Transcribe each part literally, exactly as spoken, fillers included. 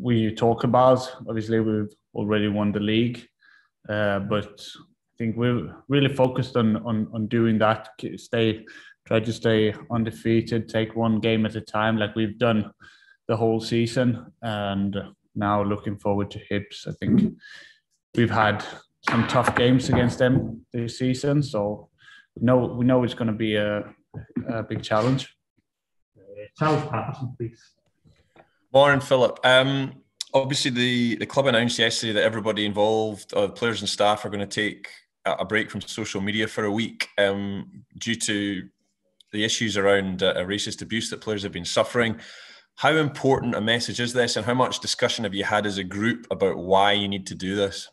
we talk about. Obviously, we've already won the league, uh, but I think we're really focused on on on doing that. Stay, try to stay undefeated. Take one game at a time, like we've done the whole season. And now looking forward to Hibs. I think we've had some tough games against them this season, so we know we know it's going to be a, a big challenge. Charles Patterson, please. Warren Philip. Um, obviously, the, the club announced yesterday that everybody involved, or the players and staff, are going to take a break from social media for a week um, due to the issues around uh, racist abuse that players have been suffering. How important a message is this, and how much discussion have you had as a group about why you need to do this?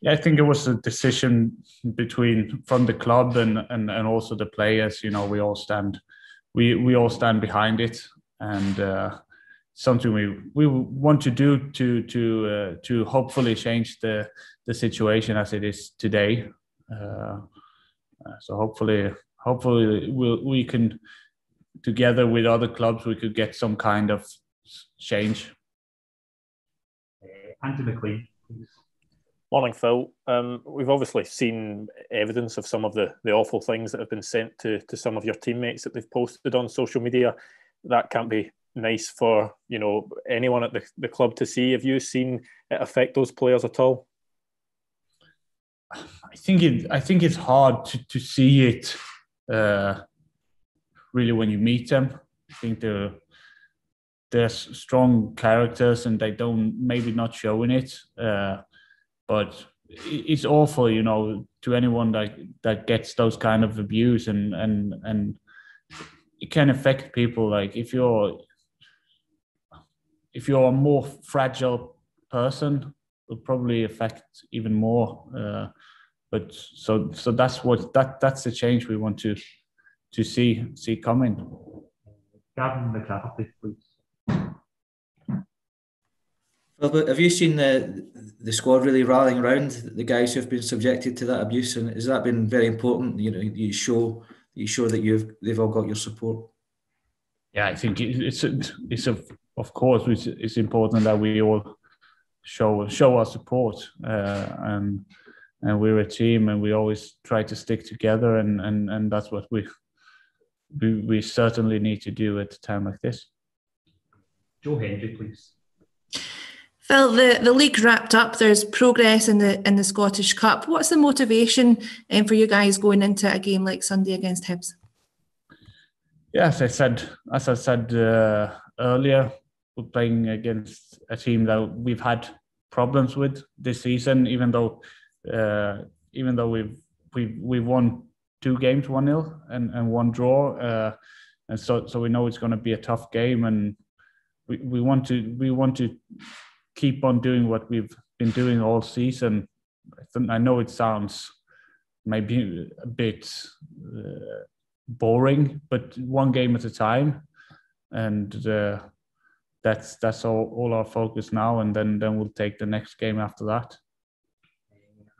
Yeah, I think it was a decision between from the club and, and, and also the players. You know, we all stand, we we all stand behind it, and uh, something we we want to do to to uh, to hopefully change the the situation as it is today. Uh, so hopefully, hopefully we'll, we can, together with other clubs, we could get some kind of change. Andrew McLean, please. Morning, Phil. Um, we've obviously seen evidence of some of the, the awful things that have been sent to, to some of your teammates that they've posted on social media. That can't be nice for, you know, anyone at the, the club to see. Have you seen it affect those players at all? I think it. I think it's hard to, to see it uh, really when you meet them. I think they're, they're strong characters and they don't, maybe not showing it. Uh, But it's awful, you know, to anyone that that gets those kind of abuse, and and and it can affect people. Like if you're if you're a more fragile person, it'll probably affect even more. Uh, but so so that's what that that's the change we want to to see see coming. Gavin McCarthy, please. Have you seen the the squad really rallying around the guys who've been subjected to that abuse, and has that been very important? You know, you show you show that you've they've all got your support. Yeah, I think it's it's a, of course it's, it's important that we all show show our support, uh, and and we're a team and we always try to stick together, and and and that's what we we, we certainly need to do at a time like this. Joe Henry, please. Well, the, the league wrapped up. There's progress in the in the Scottish Cup. What's the motivation um, for you guys going into a game like Sunday against Hibs? Yes, I said as I said uh, earlier, we're playing against a team that we've had problems with this season. Even though uh, even though we've we we won two games, one nil and and one draw, uh, and so so we know it's going to be a tough game, and we, we want to we want to. keep on doing what we've been doing all season. I know it sounds maybe a bit uh, boring, but one game at a time, and uh, that's that's all, all our focus now. And then then we'll take the next game after that.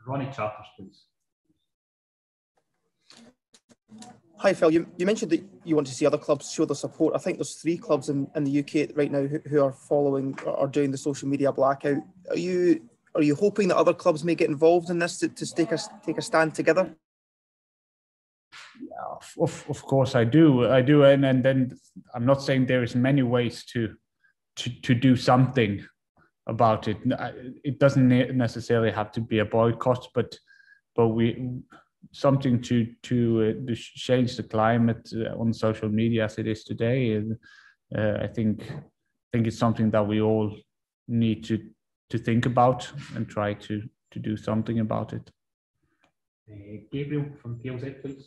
Ronnie Chapters, please. Hi, Phil. You, you mentioned that you want to see other clubs show their support. I think there's three clubs in, in the U K right now who, who are following or doing the social media blackout. Are you are you hoping that other clubs may get involved in this to, to take a take a stand together? Yeah, of of course I do. I do, and and then I'm not saying there is many ways to to to do something about it. It doesn't necessarily have to be a boycott, but but we. something to to, uh, to change the climate uh, on social media as it is today. And uh, I think I think it's something that we all need to to think about and try to to do something about it. Uh, Gabriel from P L Z, please.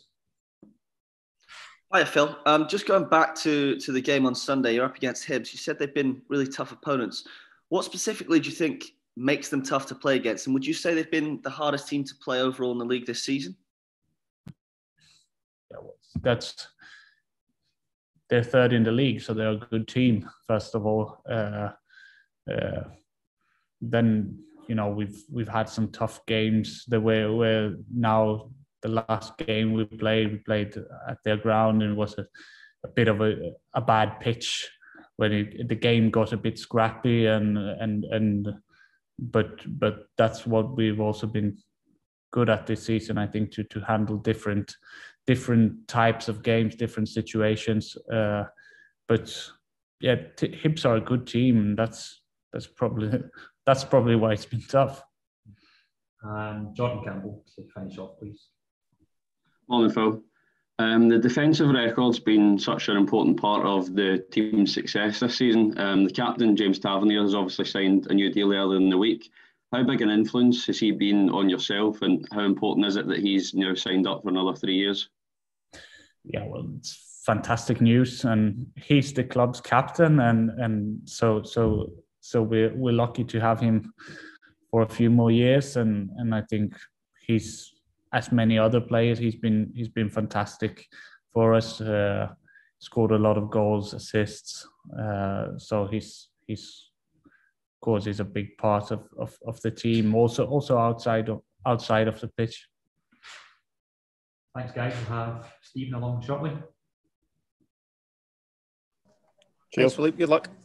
Hi, Phil. Um, just going back to to the game on Sunday, you're up against Hibs. You said they've been really tough opponents. What specifically do you think makes them tough to play against? And would you say they've been the hardest team to play overall in the league this season? That's they're third in the league, so they're a good team. First of all, uh, uh, then you know we've we've had some tough games. The way where now the last game we played, we played at their ground, and it was a, a bit of a, a bad pitch, when it, the game got a bit scrappy, and and and but but that's what we've also been good at this season, I think, to to handle different different types of games, different situations. Uh, but yeah, t- Hibs are a good team, and that's that's probably that's probably why it's been tough. Um, Jordan Campbell, to finish off, please. Morning, Phil. Um, the defensive record's been such an important part of the team's success this season. Um, the captain, James Tavernier, has obviously signed a new deal earlier in the week. How big an influence has he been on yourself, and how important is it that he's now signed up for another three years? Yeah, well, it's fantastic news, and he's the club's captain, and and so so so we're we're lucky to have him for a few more years, and and I think he's, as many other players, he's been he's been fantastic for us. Uh, scored a lot of goals, assists. Uh, so he's he's of course is a big part of, of, of the team. Also also outside of outside of the pitch. Thanks, guys. We'll have Stephen along shortly. Cheers, Philippe. Good luck.